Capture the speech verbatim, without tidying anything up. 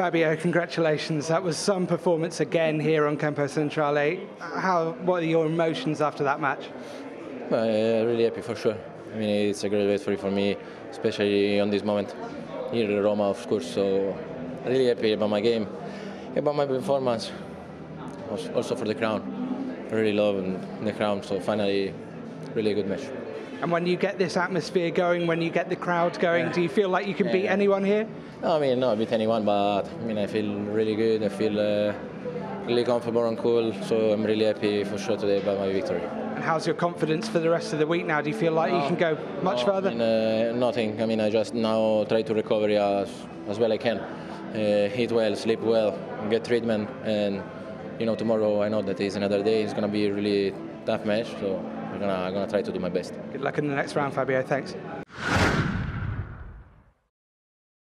Fabio, congratulations. That was some performance again here on Campo Centrale. How, what are your emotions after that match? Uh, really happy for sure. I mean, it's a great victory for me, especially on this moment here in Roma, of course. So really happy about my game, about my performance, also for the crown. I really love the crown, so finally, really a good match. And when you get this atmosphere going, when you get the crowd going, yeah. do you feel like you can yeah. beat anyone here? No, I mean, not beat anyone, but I mean, I feel really good. I feel uh, really comfortable and cool, so I'm really happy for sure today about my victory. And how's your confidence for the rest of the week now? Do you feel like no, you can go much no, further? I mean, uh, nothing. I mean, I just now try to recover as, as well I can. Uh, eat well, sleep well, get treatment, and you know, tomorrow I know that is another day. It's going to be a really tough match, so I'm gonna, I'm gonna try to do my best. Good luck in the next round, Fabio. Thanks.